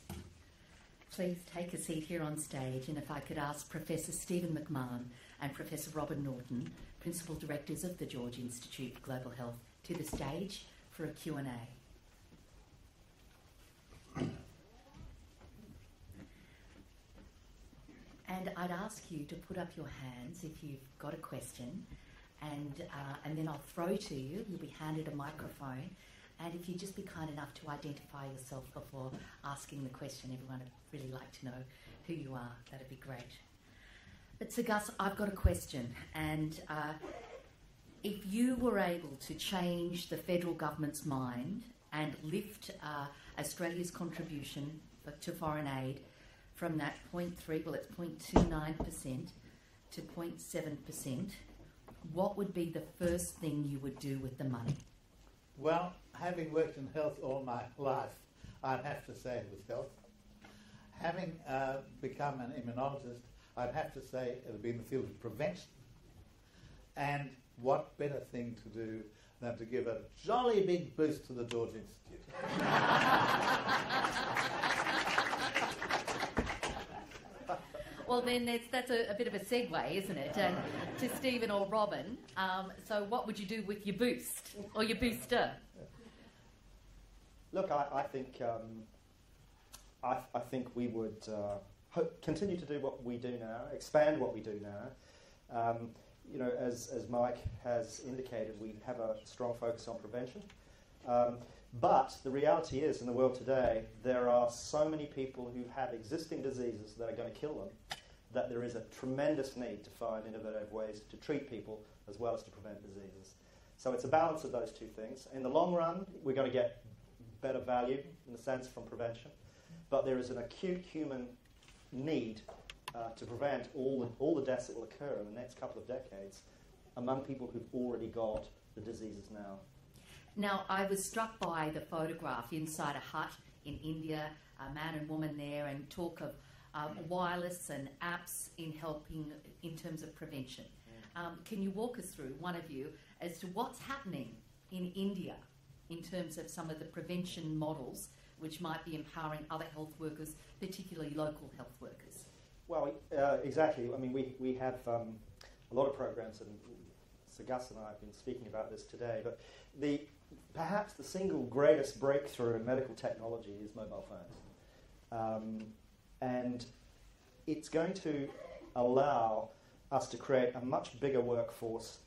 Please take a seat here on stage, and if I could ask Professor Stephen McMahon and Professor Robin Norton, Principal Directors of the George Institute for Global Health, to the stage for a Q&A. And I'd ask you to put up your hands if you've got a question, and then I'll throw to you. You'll be handed a microphone. And if you just be kind enough to identify yourself before asking the question, everyone would really like to know who you are. That'd be great. But Sir Gus, I've got a question. And if you were able to change the federal government's mind and lift Australia's contribution to foreign aid from that 0.29% to 0.7%, what would be the first thing you would do with the money? Well, having worked in health all my life, I'd have to say it was health. Having become an immunologist, I'd have to say it would be in the field of prevention. And what better thing to do than to give a jolly big boost to the George Institute. Well, then that's a bit of a segue, isn't it? To Stephen or Robin. So what would you do with your boost or your booster? Look, I think we would continue to do what we do now, expand what we do now. You know, as Mike has indicated, we have a strong focus on prevention. But the reality is, in the world today, there are so many people who have existing diseases that are going to kill them that there is a tremendous need to find innovative ways to treat people as well as to prevent diseases. So it's a balance of those two things. In the long run, we're going to get better value, in the sense, from prevention. But there is an acute human need to prevent all the deaths that will occur in the next couple of decades among people who've already got the diseases now. Now, I was struck by the photograph inside a hut in India, a man and woman there, and talk of wireless and apps in helping in terms of prevention. Can you walk us through, one of you, as to what's happening in India in terms of some of the prevention models which might be empowering other health workers, particularly local health workers? Well, exactly. I mean, we have a lot of programs, and Sir Gus and I have been speaking about this today, but perhaps the single greatest breakthrough in medical technology is mobile phones. And it's going to allow us to create a much bigger workforce,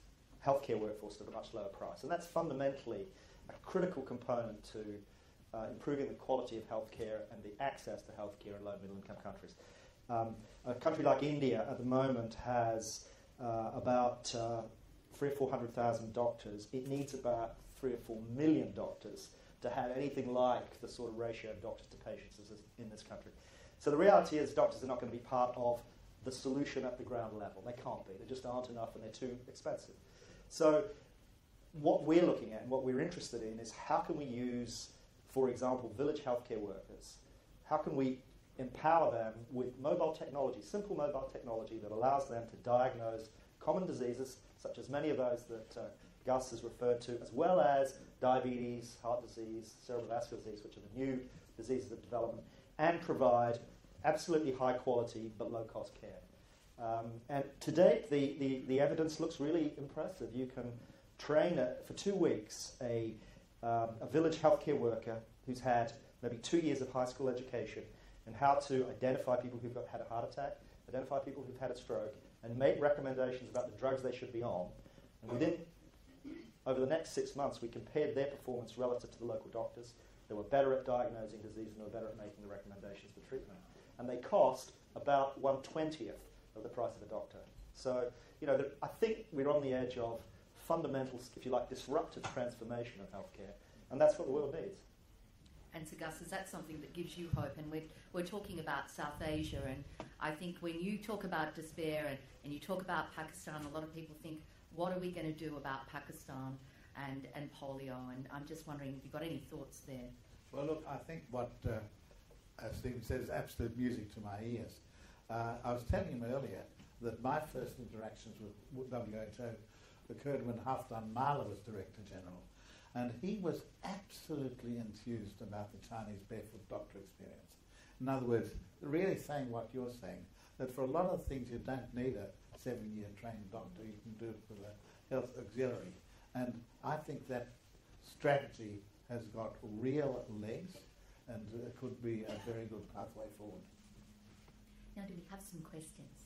healthcare workforce, at a much lower price. And that's fundamentally a critical component to improving the quality of healthcare and the access to healthcare in low and middle income countries. A country like India at the moment has about 300,000 or 400,000 doctors. It needs about 3 or 4 million doctors to have anything like the sort of ratio of doctors to patients in this country. So the reality is doctors are not going to be part of the solution at the ground level. They can't be. There just aren't enough and they're too expensive. So what we're looking at and what we're interested in is how can we use, for example, village healthcare workers? How can we empower them with mobile technology, simple mobile technology that allows them to diagnose common diseases, such as many of those that Gus has referred to, as well as diabetes, heart disease, cerebrovascular disease, which are the new diseases of development, and provide absolutely high quality but low cost care. And to date, the evidence looks really impressive. You can train for 2 weeks a village healthcare worker who's had maybe 2 years of high school education in how to identify people who've had a heart attack, identify people who've had a stroke, and make recommendations about the drugs they should be on. And over the next 6 months, we compared their performance relative to the local doctors. They were better at diagnosing disease and they were better at making the recommendations for treatment. And they cost about 1/20 of the price of a doctor. So, you know, I think we're on the edge of fundamental, if you like, disruptive transformation of healthcare. And that's what the world needs. And Sir Gus, is that something that gives you hope? And we're talking about South Asia, and I think when you talk about despair and you talk about Pakistan, a lot of people think, what are we going to do about Pakistan and polio? And I'm just wondering if you've got any thoughts there. Well, look, I think what Stephen said is absolute music to my ears. I was telling him earlier that my first interactions with WHO occurred when Halfdan Mahler was Director General. And he was absolutely enthused about the Chinese barefoot doctor experience. In other words, really saying what you're saying, that for a lot of things you don't need a 7-year trained doctor, you can do it with a health auxiliary. And I think that strategy has got real legs and it could be a very good pathway forward. Now, do we have some questions?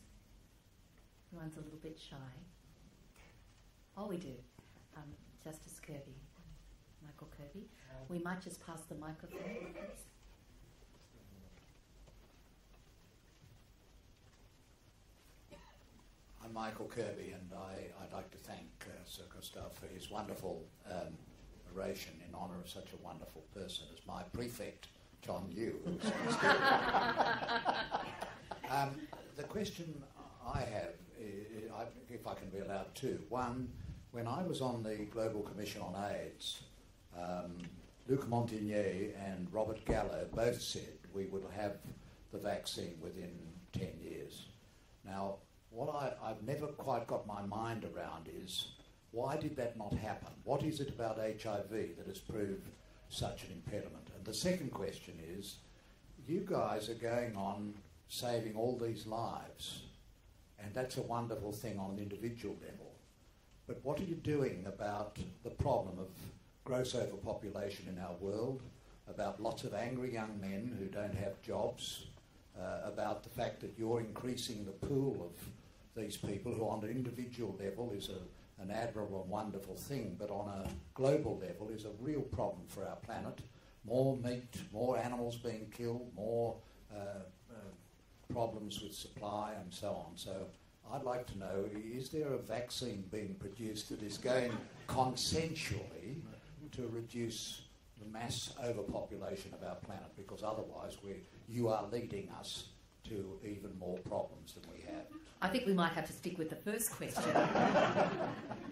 Everyone's a little bit shy. Oh, we do. Justice Kirby. Michael Kirby. We might just pass the microphone, please. I'm Michael Kirby, and I'd like to thank Sir Gustav for his wonderful oration in honour of such a wonderful person as my prefect, John Yu. The question I have, if I can be allowed two. One, when I was on the Global Commission on AIDS, Luc Montigny and Robert Gallo both said we would have the vaccine within 10 years. Now, what I've never quite got my mind around is, why did that not happen? What is it about HIV that has proved such an impediment? And the second question is, you guys are going on saving all these lives, and that's a wonderful thing on an individual level. But what are you doing about the problem of gross overpopulation in our world, about lots of angry young men who don't have jobs, about the fact that you're increasing the pool of these people, who on an individual level is an admirable and wonderful thing, but on a global level is a real problem for our planet. More meat, more animals being killed, more problems with supply and so on. So I'd like to know, is there a vaccine being produced that is going consensually to reduce the mass overpopulation of our planet? Because otherwise you are leading us to even more problems than we have. I think we might have to stick with the first question.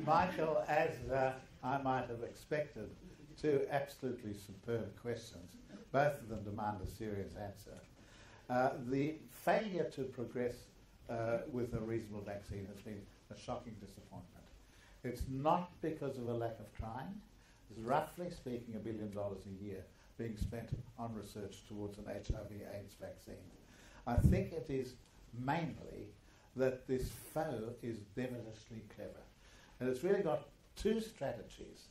Michael, as I might have expected, two absolutely superb questions. Both of them demand a serious answer. The failure to progress with a reasonable vaccine has been a shocking disappointment. It's not because of a lack of trying. There's roughly speaking $1 billion a year being spent on research towards an HIV/AIDS vaccine. I think it is mainly that this foe is devilishly clever. And it's really got two strategies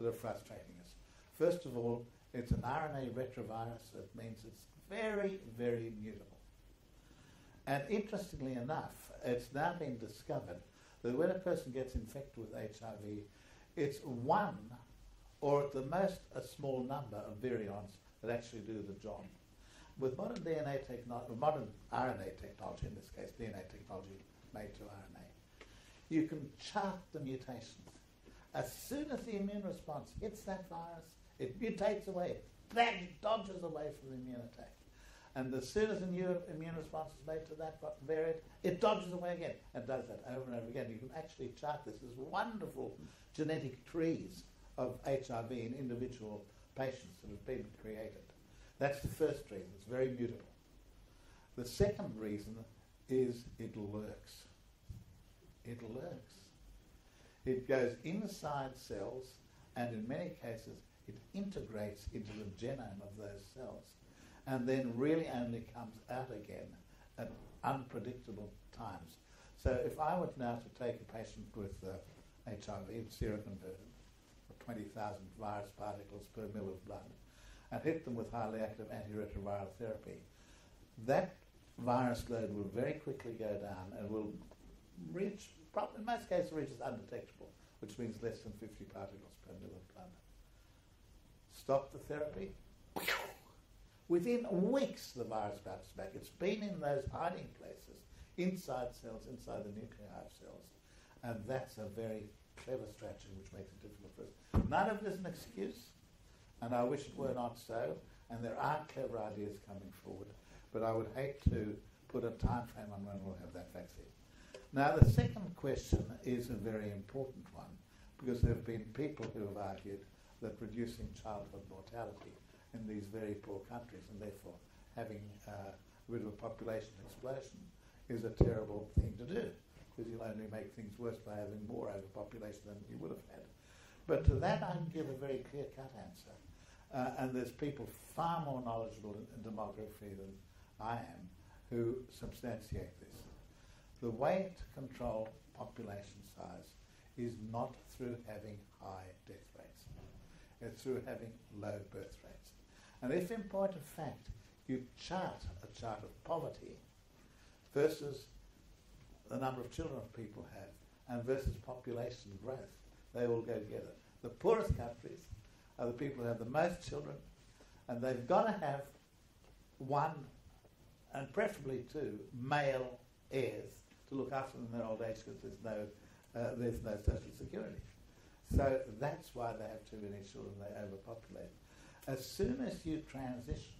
that are frustrating us. First of all, it's an RNA retrovirus. That means it's very, very mutable. And interestingly enough, it's now been discovered that when a person gets infected with HIV, it's one, or at the most a small number of virions that actually do the job. With modern DNA technology, modern RNA technology, in this case DNA technology made to RNA, you can chart the mutations. As soon as the immune response hits that virus, it mutates away. It dodges away from the immune attack. And as soon as a new immune response is made to that variant, it dodges away again and does that over and over again. You can actually chart this. There's wonderful genetic trees of HIV in individual patients that have been created. That's the first reason. It's very mutable. The second reason is it lurks. It lurks. It goes inside cells, and in many cases it integrates into the genome of those cells, and then really only comes out again at unpredictable times. So if I were now to take a patient with HIV, seroconverted, 20,000 virus particles per mil of blood, and hit them with highly active antiretroviral therapy, that virus load will very quickly go down and will reach, in most cases reaches undetectable, which means less than 50 particles per mil of blood. Stop the therapy. Within weeks the virus bounces back. It's been in those hiding places, inside cells, inside the nuclei of cells. And that's a very clever strategy which makes it difficult for us. None of it is an excuse, and I wish it were not so, and there are clever ideas coming forward, but I would hate to put a time frame on when we'll have that vaccine. Now, the second question is a very important one, because there have been people who have argued that reducing childhood mortality in these very poor countries, and therefore having a bit of a population explosion, is a terrible thing to do, because you'll only make things worse by having more overpopulation than you would have had. But to that I can give a very clear-cut answer. And there's people far more knowledgeable in demography than I am who substantiate this. The way to control population size is not through having high death rates. It's through having low birth rates. And if, in point of fact, you chart a chart of poverty versus the number of children people have and versus population growth, they all go together. The poorest countries are the people who have the most children, and they've got to have one, and preferably two, male heirs to look after them in their old age, because there's no social security. So that's why they have too many children, they overpopulate. As soon as you transition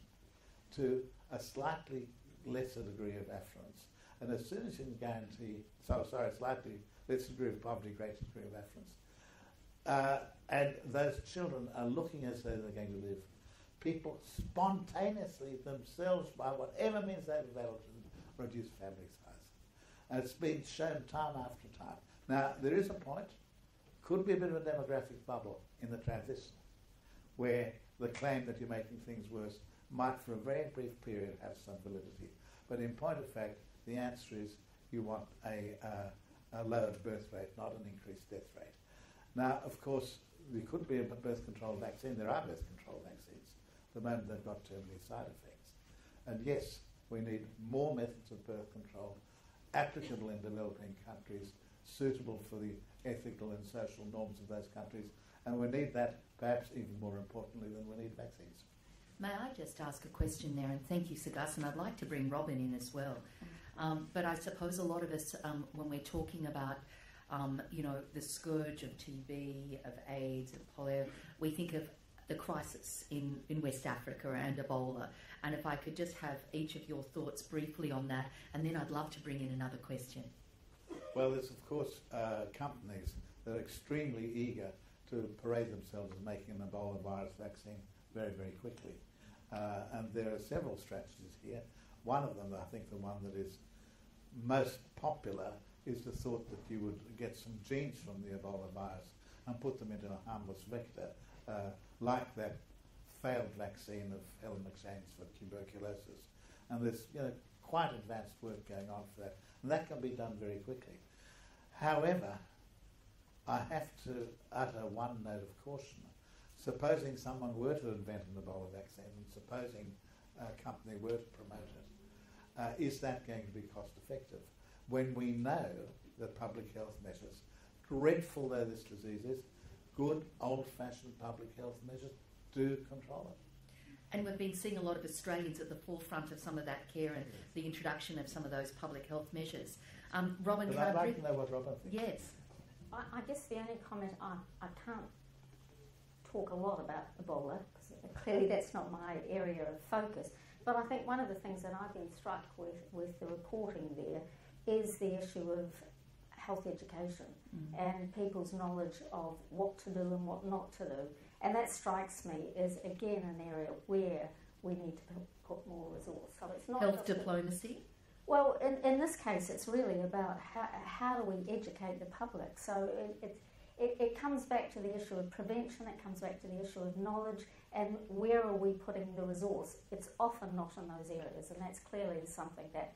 to a slightly lesser degree of affluence, and as soon as you can guarantee, slightly lesser degree of poverty, greater degree of affluence, and those children are looking as though they're going to live, people spontaneously themselves, by whatever means they've available to them, reduce family size. And it's been shown time after time. Now, there is a point, could be a bit of a demographic bubble in the transition, where the claim that you're making things worse might for a very brief period have some validity. But in point of fact, the answer is you want a lowered birth rate, not an increased death rate. Now, of course, there could be a birth control vaccine. There are birth control vaccines. At the moment, they've got too many side effects. And yes, we need more methods of birth control applicable in developing countries, suitable for the ethical and social norms of those countries. And we need that perhaps even more importantly than we need vaccines. May I just ask a question there? And thank you, Sir Gus, and I'd like to bring Robin in as well. But I suppose a lot of us, when we're talking about you know, the scourge of TB, of AIDS, of polio, we think of the crisis in West Africa and Ebola. And if I could just have each of your thoughts briefly on that, and then I'd love to bring in another question. Well, there's, of course, companies that are extremely eager to parade themselves as making an Ebola virus vaccine very, very quickly. And there are several strategies here. One of them, I think the one that is most popular, is the thought that you would get some genes from the Ebola virus and put them into a harmless vector, like that failed vaccine of Helen McShane's for tuberculosis. And there's, you know, quite advanced work going on for that. And that can be done very quickly. However, I have to utter one note of caution. Supposing someone were to invent an Ebola vaccine, and supposing a company were to promote it, is that going to be cost effective? When we know that public health measures, dreadful though this disease is, good old-fashioned public health measures do control it. And we've been seeing a lot of Australians at the forefront of some of that care and the introduction of some of those public health measures. Robin, I'd like to know what Robin thinks. Yes. I guess the only comment, I can't talk a lot about Ebola, because clearly that's not my area of focus. But I think one of the things that I've been struck with the reporting there is the issue of health education and people's knowledge of what to do and what not to do. And that strikes me as, again, an area where we need to put more resource. So it's not health diplomacy? Well, in this case, it's really about how do we educate the public. So it comes back to the issue of prevention, it comes back to the issue of knowledge, and where are we putting the resource? It's often not in those areas, and that's clearly something that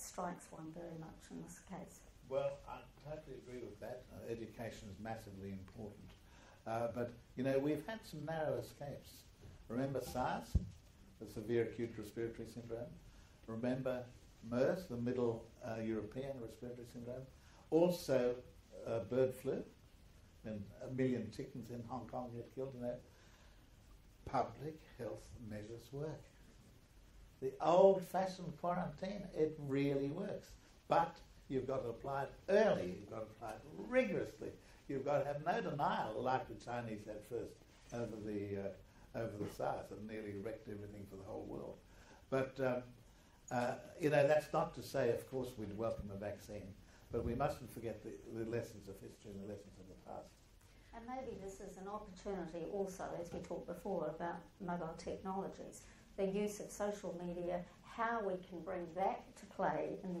strikes one very much in this case. Well, I totally agree with that. Education is massively important. But, you know, we've had some narrow escapes. Remember SARS, the severe acute respiratory syndrome? Remember MERS, the Middle European respiratory syndrome? Also bird flu, and 1 million chickens in Hong Kong get killed in that. Public health measures work. The old-fashioned quarantine, it really works. But you've got to apply it early, you've got to apply it rigorously. You've got to have no denial, like the Chinese had first over the SARS and nearly wrecked everything for the whole world. But, you know, that's not to say, of course, we'd welcome a vaccine, but we mustn't forget the lessons of history and the lessons of the past. And maybe this is an opportunity also, as we talked before, about mobile technologies. The use of social media, how we can bring that to play in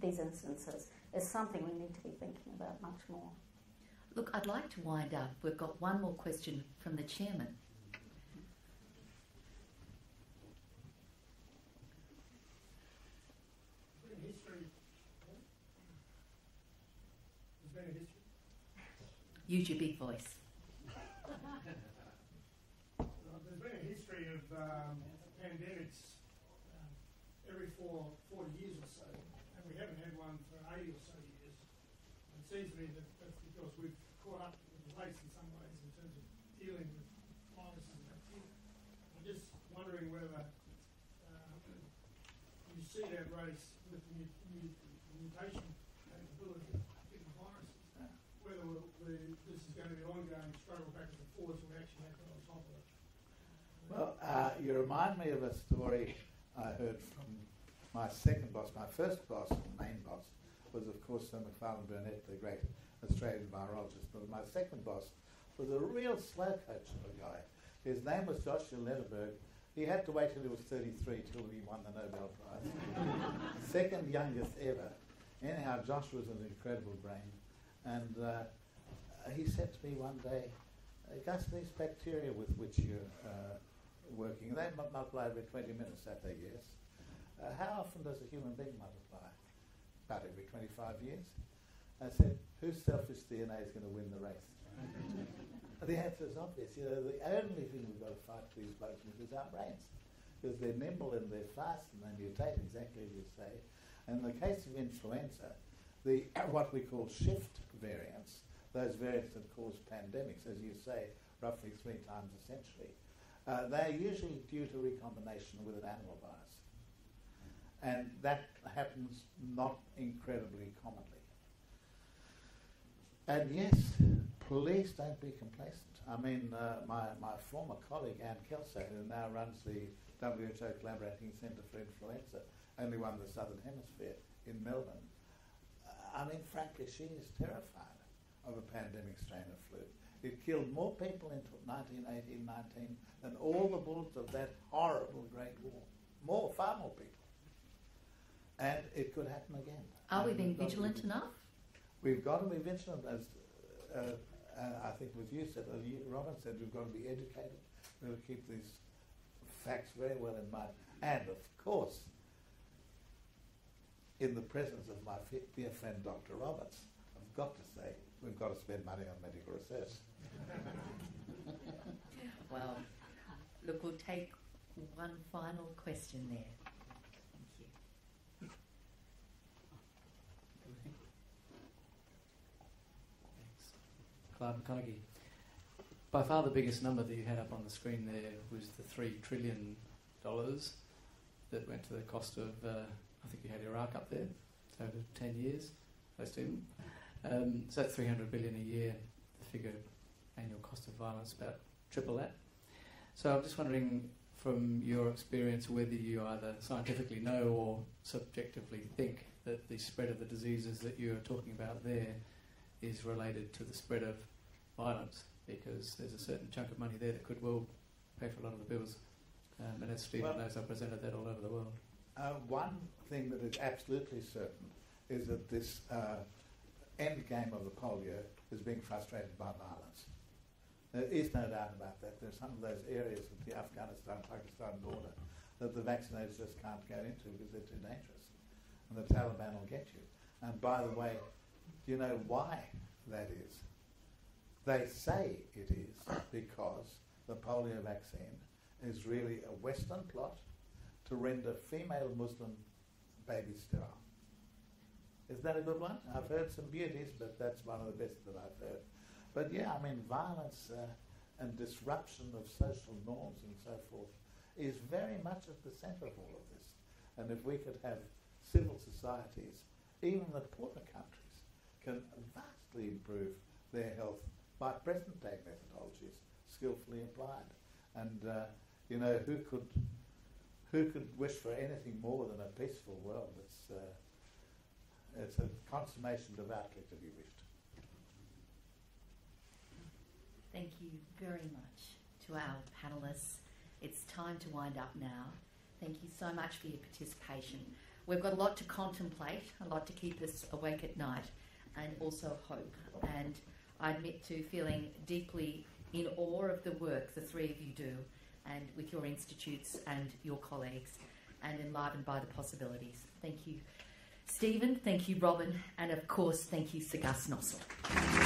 these instances is something we need to be thinking about much more. Look, I'd like to wind up. We've got one more question from the chairman. Use your big voice. Of pandemics every 40 years or so, and we haven't had one for 80 or so years. It seems to me that that's because we've caught up with the race in some ways in terms of dealing with viruses and bacteria. I'm just wondering whether you see that race with the mutation capability of different viruses, whether this is going to be an ongoing struggle back and forth, so we actually have to on top of it. Well, you remind me of a story I heard from my second boss. My first boss, the main boss, was of course Sir McFarlane Burnett, the great Australian virologist. But my second boss was a real slow coach of a guy. His name was Joshua Lederberg. He had to wait till he was 33 till he won the Nobel Prize. Second youngest ever. Anyhow, Josh was an incredible brain. And he said to me one day, Gus, these bacteria with which you're working, they multiply every 20 minutes, that they, yes. How often does a human being multiply? About every 25 years. I said, whose selfish DNA is going to win the race? The answer is obvious. You know, the only thing we've got to fight for these blokes is our brains. Because they're nimble and they're fast and they mutate exactly as you say. And in the case of influenza, the what we call shift variants, those variants that cause pandemics, as you say, roughly 3 times a century, they're usually due to recombination with an animal virus. And that happens not incredibly commonly. And yes, please don't be complacent. I mean, my former colleague, Anne Kelso, who now runs the WHO Collaborating Centre for Influenza, only one in the Southern Hemisphere, in Melbourne. I mean, frankly, she is terrified of a pandemic strain of flu. It killed more people in 1918-19 than all the bullets of that horrible Great War. More, far more people. And it could happen again. Are we being vigilant enough? We've got to be vigilant, as I think with you said, as Robin said, we've got to be educated. We've got to keep these facts very well in mind. And of course, in the presence of my dear friend Dr. Roberts, I've got to say, we've got to spend money on medical research. Well, look, we'll take one final question there. By far the biggest number that you had up on the screen there was the $3 trillion that went to the cost of, I think you had Iraq up there, it's over 10 years, close to. So that's 300 billion a year, the figure annual cost of violence, about triple that. So I'm just wondering from your experience whether you either scientifically know or subjectively think that the spread of the diseases that you're talking about there is related to the spread of violence, because there's a certain chunk of money there that could well pay for a lot of the bills. And as Stephen knows, I presented that all over the world. One thing that is absolutely certain is that this end game of the polio is being frustrated by violence. There is no doubt about that. There's some of those areas of the Afghanistan-Pakistan border that the vaccinators just can't go into because they're too dangerous. And the Taliban will get you. And by the way, do you know why that is? They say it is because the polio vaccine is really a Western plot to render female Muslim babies sterile. Is that a good one? I've heard some beauties, but that's one of the best that I've heard. But yeah, I mean, violence and disruption of social norms and so forth is very much at the centre of all of this. And if we could have civil societies, even the poorer countries, can vastly improve their health by present-day methodologies skillfully applied. And you know, who could wish for anything more than a peaceful world? It's a consummation devoutly to be wished. Thank you very much to our panellists. It's time to wind up now. Thank you so much for your participation. We've got a lot to contemplate, a lot to keep us awake at night, and also hope. And I admit to feeling deeply in awe of the work the three of you do, and with your institutes and your colleagues, and enlivened by the possibilities. Thank you, Stephen. Thank you, Robin. And of course, thank you, Sir Gus Nossal.